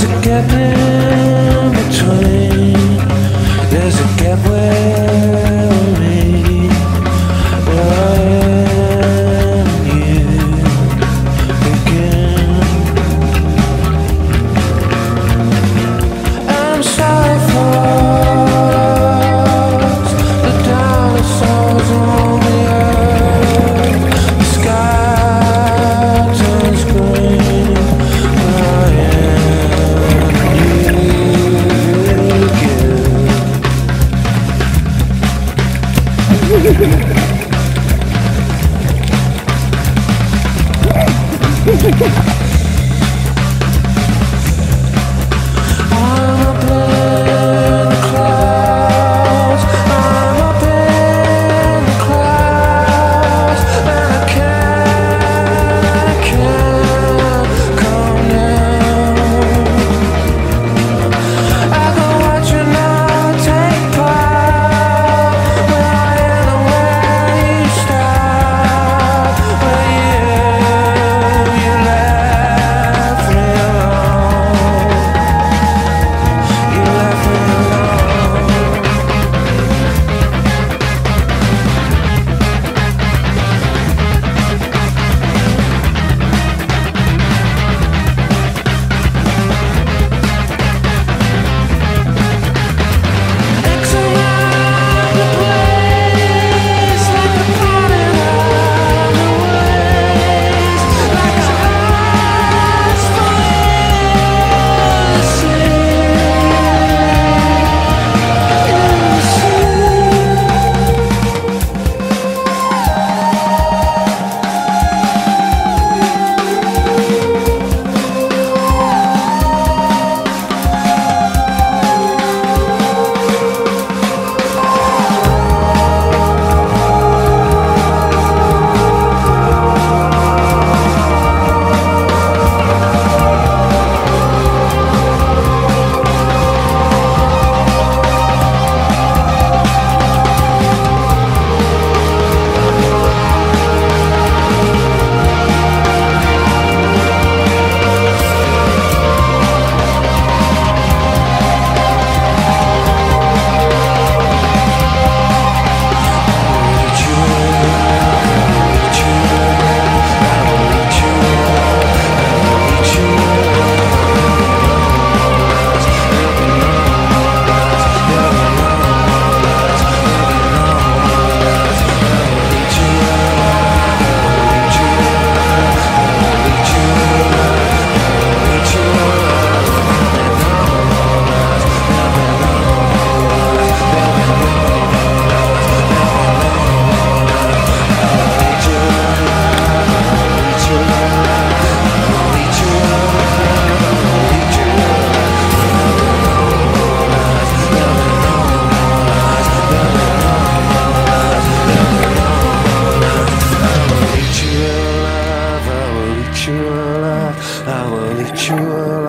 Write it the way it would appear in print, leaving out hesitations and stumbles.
There's a gap in between. There's a gap where me, where I am and you begin. I'm sorry for the dinosaurs on the earth. The sky turns green. I will eat you alive.